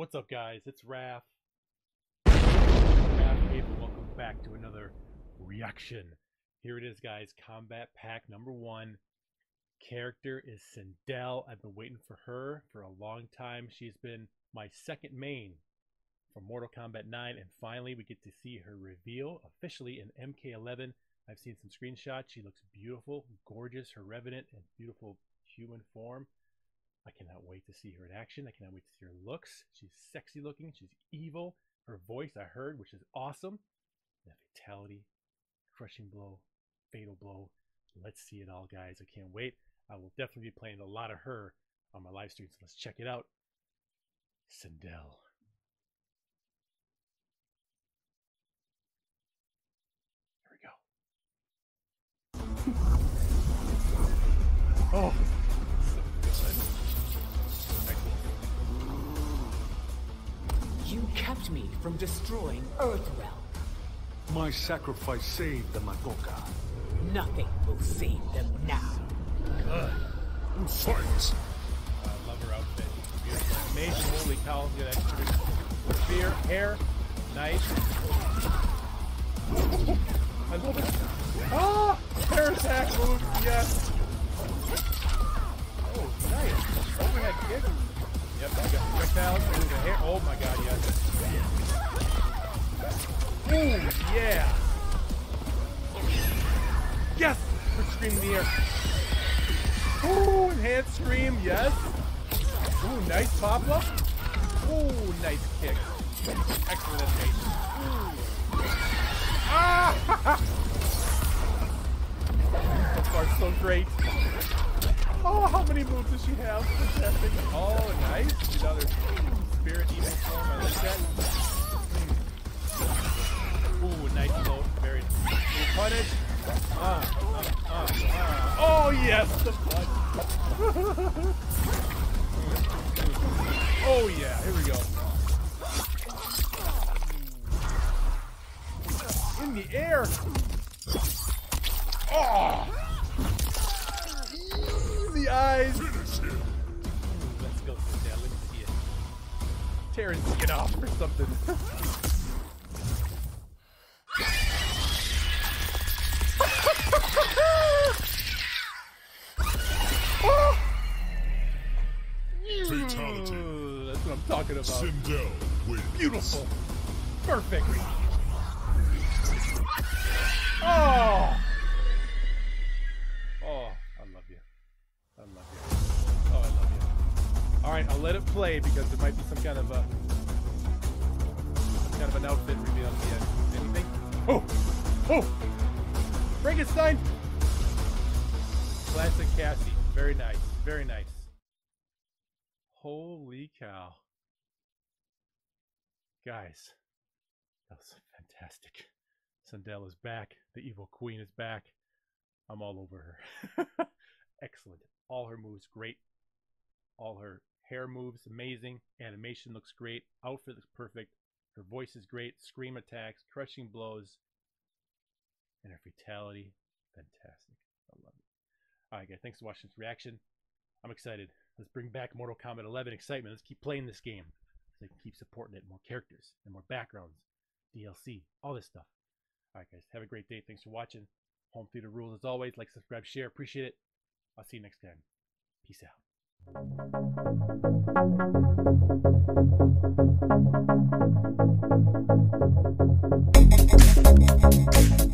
What's up, guys? It's Raph. Welcome back to another reaction. Here it is, guys. Combat pack number 1. Character is Sindel. I've been waiting for her for a long time. She's been my second main for Mortal Kombat 9, and finally we get to see her reveal officially in MK11. I've seen some screenshots. She looks beautiful, gorgeous, her revenant and beautiful human form. I cannot wait to see her in action. I cannot wait to see her looks. She's sexy looking. She's evil. Her voice I heard, which is awesome. That fatality, crushing blow, fatal blow. Let's see it all, guys. I can't wait. I will definitely be playing a lot of her on my live stream, so let's check it out. Sindel. Here we go. Oh, so good. You kept me from destroying Earthrealm. My sacrifice saved the Magoka. Nothing will save them now. Good. Who farts? I love her outfit. Beautiful. Amazing. Holy cow. Yeah, that's true. Spear. Hair. Nice. I love it. Ah! Hair attack move. Yes. Oh, nice. Overhead kick. Yep, I got projectiles. Hair. Oh my god, yes. Ooh, yeah. Yes! Quick scream in the air. Ooh, enhanced scream, yes. Ooh, nice pop-up. Ooh, nice kick. Excellent escape. Ah! So far, so great. Oh, how many moves does she have? Fantastic. Oh, nice. She's out there. Spirit even form. I like that. Ooh, nice low. Very nice. Punish. Oh yes, the blood. Oh yeah, here we go. In the air. Oh, the eyes. Let's go sit down. Let me see it. Tearing skin off or something. Talking about Sindel wins. Beautiful, perfect. Oh, I love you. I love you. Oh, I love you. All right, I'll let it play because there might be some kind of a an outfit reveal at the end. Anything? Oh, oh, Frankenstein. Classic Cassie. Very nice. Very nice. Holy cow. Guys, that was fantastic. Sindel is back. The evil queen is back. I'm all over her. Excellent. All her moves, great. All her hair moves, amazing. Animation looks great. Outfit looks perfect. Her voice is great. Scream attacks, crushing blows, and her fatality, fantastic. I love it. All right, guys, thanks for watching this reaction. I'm excited. Let's bring back Mortal Kombat 11 excitement. Let's keep playing this game. They can keep supporting it. More characters and more backgrounds, DLC, all this stuff. All right, guys, have a great day. Thanks for watching. Home theater rules as always. Like, subscribe, share. Appreciate it. I'll see you next time. Peace out.